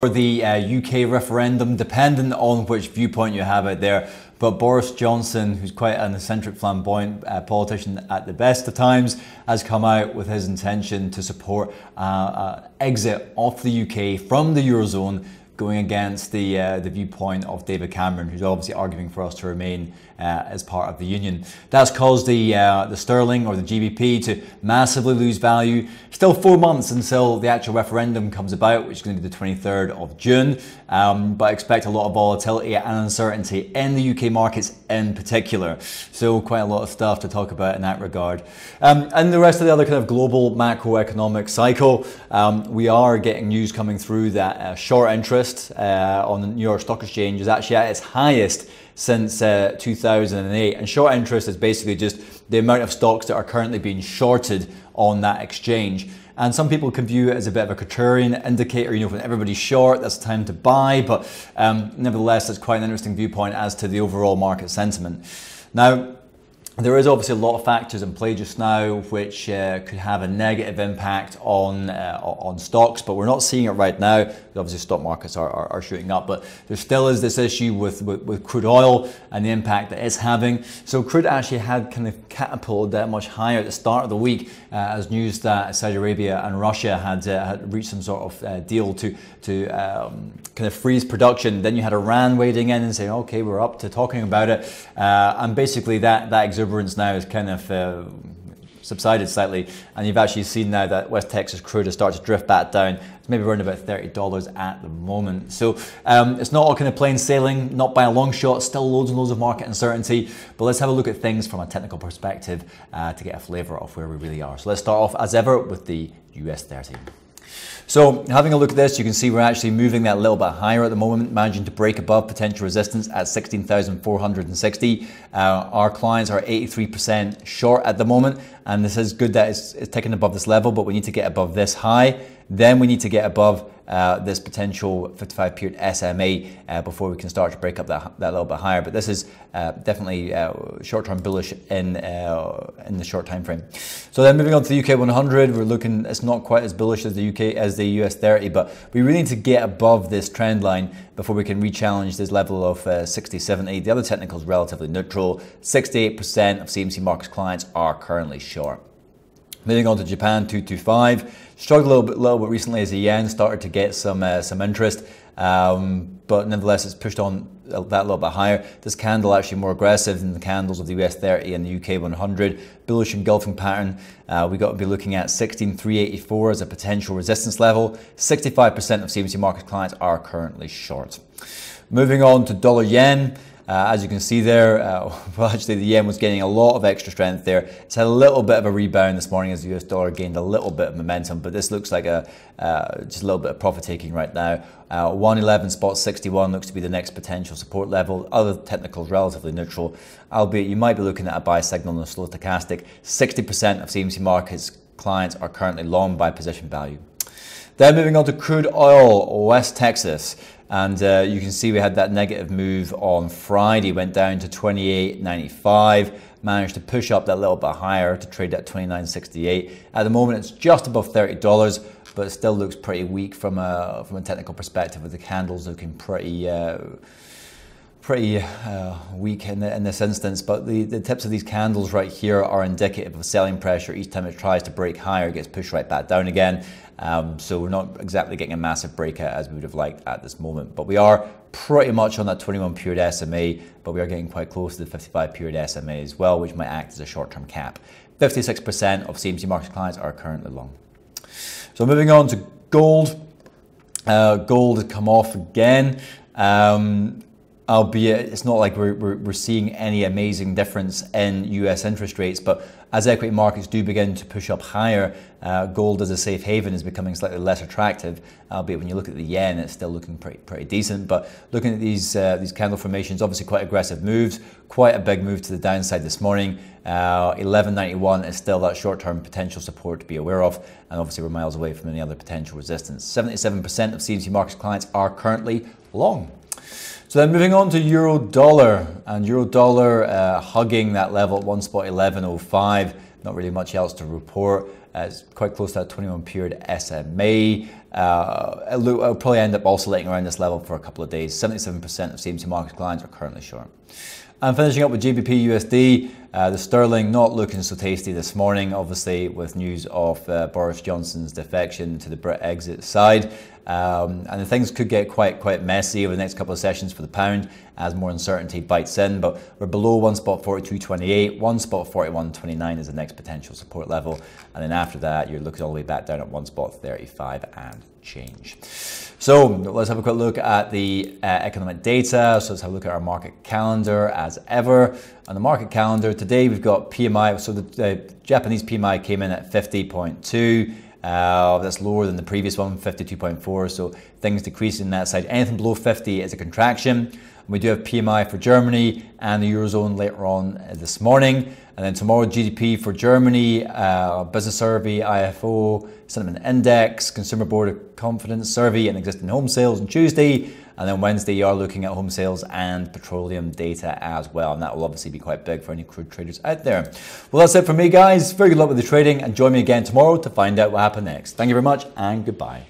for the UK referendum, depending on which viewpoint you have out there. But Boris Johnson, who's quite an eccentric, flamboyant politician at the best of times, has come out with his intention to support exit of the UK from the Eurozone, going against the viewpoint of David Cameron, who's obviously arguing for us to remain as part of the union. That's caused the sterling or the GBP to massively lose value. Still 4 months until the actual referendum comes about, which is going to be the 23rd of June. But expect a lot of volatility and uncertainty in the UK markets in particular. So quite a lot of stuff to talk about in that regard. And the rest of the other kind of global macroeconomic cycle, we are getting news coming through that short interest on the New York Stock Exchange is actually at its highest since 2008, and short interest is basically just the amount of stocks that are currently being shorted on that exchange. And some people can view it as a bit of a contrarian indicator, you know, when everybody's short, that's time to buy, but nevertheless, it's quite an interesting viewpoint as to the overall market sentiment. Now, there is obviously a lot of factors in play just now which could have a negative impact on stocks, but we're not seeing it right now. Obviously, stock markets are shooting up, but there still is this issue with crude oil and the impact that it's having. So crude actually had kind of catapulted that much higher at the start of the week as news that Saudi Arabia and Russia had reached some sort of deal to kind of freeze production. Then you had Iran wading in and saying, okay, we're up to talking about it. And basically that exuberance now is kind of subsided slightly, and you've actually seen now that West Texas crude has started to drift back down. It's maybe around about $30 at the moment. So it's not all kind of plain sailing, not by a long shot, still loads and loads of market uncertainty, but let's have a look at things from a technical perspective to get a flavour of where we really are. So let's start off as ever with the US 30. So having a look at this, you can see we're actually moving that a little bit higher at the moment, managing to break above potential resistance at 16,460. Our clients are 83% short at the moment, and this is good that it's ticking above this level, but we need to get above this high. Then we need to get above this potential 55-period SMA before we can start to break up that little bit higher. But this is definitely short-term bullish in the short time frame. So then moving on to the UK 100, we're looking, it's not quite as bullish as the US 30, but we really need to get above this trend line before we can re-challenge this level of 60-70. The other technical is relatively neutral. 68% of CMC Markets clients are currently short. Moving on to Japan 225, struggled a little bit recently as the yen started to get some interest, but nevertheless it's pushed on that little bit higher. This candle actually more aggressive than the candles of the US 30 and the UK 100, bullish engulfing pattern. We've got to be looking at 16,384 as a potential resistance level. 65% of CMC Markets clients are currently short. Moving on to dollar yen. As you can see there, well, actually the yen was gaining a lot of extra strength there. It's had a little bit of a rebound this morning as the US dollar gained a little bit of momentum, but this looks like just a little bit of profit taking right now. 111.61 looks to be the next potential support level. Other technicals relatively neutral, albeit you might be looking at a buy signal on the slow stochastic. 60% of CMC Markets clients are currently long by position value. Then moving on to crude oil, West Texas. And you can see we had that negative move on Friday, went down to 28.95, managed to push up that little bit higher to trade at 29.68. At the moment, it's just above $30, but it still looks pretty weak from a technical perspective, with the candles looking pretty weak in this instance, but the tips of these candles right here are indicative of selling pressure. Each time it tries to break higher, it gets pushed right back down again. So we're not exactly getting a massive breakout as we would have liked at this moment, but we are pretty much on that 21-period SMA, but we are getting quite close to the 55-period SMA as well, which might act as a short-term cap. 56% of CMC Markets clients are currently long. So moving on to gold. Gold has come off again. Albeit it's not like we're seeing any amazing difference in US interest rates, but as equity markets do begin to push up higher, gold as a safe haven is becoming slightly less attractive, albeit when you look at the yen, it's still looking pretty decent. But looking at these candle formations, obviously quite aggressive moves, quite a big move to the downside this morning. 1191 is still that short-term potential support to be aware of, and obviously we're miles away from any other potential resistance. 77% of CMC Markets clients are currently long. So then moving on to euro dollar, and euro dollar hugging that level at 1.1105, not really much else to report. It's quite close to that 21 period SMA. I'll probably end up oscillating around this level for a couple of days. 77% of CMC Markets clients are currently short. And finishing up with GBP/USD, the sterling not looking so tasty this morning, obviously with news of Boris Johnson's defection to the Brit exit side. And the things could get quite messy over the next couple of sessions for the pound as more uncertainty bites in, but we're below one spot 42.28, one spot 41.29 is the next potential support level, and then after that you're looking all the way back down at one spot 35 and change. So let's have a quick look at the economic data. So let's have a look at our market calendar as ever. On the market calendar today we've got PMI, so the Japanese PMI came in at 50.2. That's lower than the previous one, 52.4, so things decreasing that side. Anything below 50 is a contraction. We do have PMI for Germany and the Eurozone later on this morning. And then tomorrow, GDP for Germany, business survey, IFO, sentiment index, consumer border confidence survey, and existing home sales on Tuesday. And then Wednesday, you are looking at home sales and petroleum data as well. And that will obviously be quite big for any crude traders out there. Well, that's it for me, guys. Very good luck with the trading. And join me again tomorrow to find out what happened next. Thank you very much and goodbye.